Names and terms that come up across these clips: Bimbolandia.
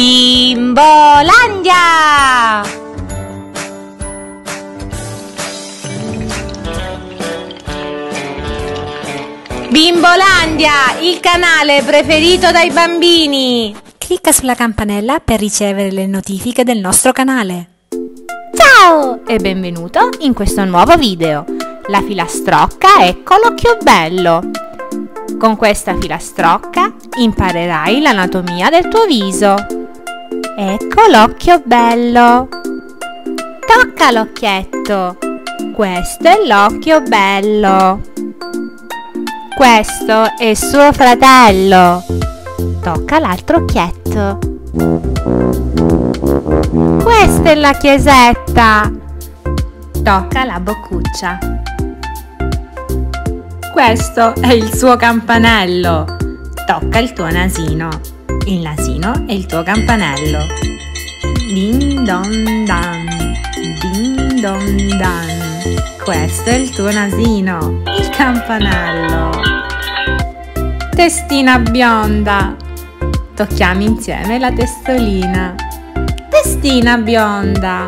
Bimbolandia! Bimbolandia, il canale preferito dai bambini! Clicca sulla campanella per ricevere le notifiche del nostro canale. Ciao e benvenuto in questo nuovo video. La filastrocca è Colocchio Bello. Con questa filastrocca imparerai l'anatomia del tuo viso. Ecco l'occhio bello. Tocca l'occhietto. Questo è l'occhio bello. Questo è suo fratello. Tocca l'altro occhietto. Questa è la chiesetta. Tocca la boccuccia. Questo è il suo campanello. Tocca il tuo nasino. Il nasino è il tuo campanello. Din don dan, din don dan. Questo è il tuo nasino, il campanello. Testina bionda. Tocchiamo insieme la testolina. Testina bionda.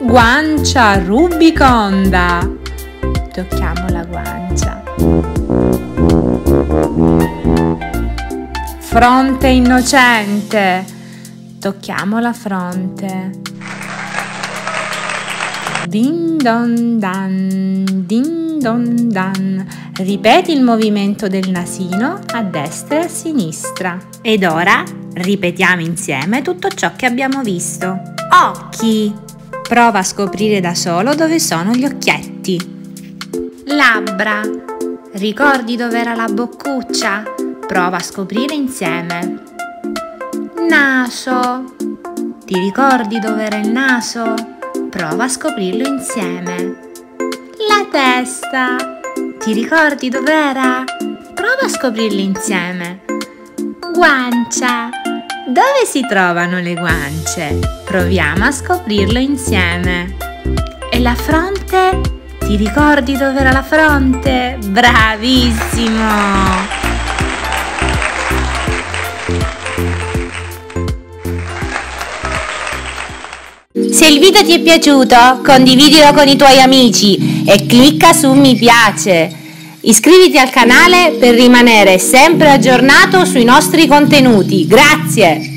Guancia rubiconda. Tocchiamo la guancia. Fronte innocente. Tocchiamo la fronte. Din don dan, din don dan. Ripeti il movimento del nasino a destra e a sinistra. Ed ora ripetiamo insieme tutto ciò che abbiamo visto. Occhi. Prova a scoprire da solo dove sono gli occhietti. Labbra. Ricordi dove era la boccuccia? Prova a scoprire insieme. Naso. Ti ricordi dove era il naso? Prova a scoprirlo insieme. La testa. Ti ricordi dove era? Prova a scoprirli insieme. Guancia. Dove si trovano le guance? Proviamo a scoprirlo insieme. E la fronte? Ti ricordi dove era la fronte? Bravissimo! Se il video ti è piaciuto, condividilo con i tuoi amici e clicca su mi piace. Iscriviti al canale per rimanere sempre aggiornato sui nostri contenuti. Grazie!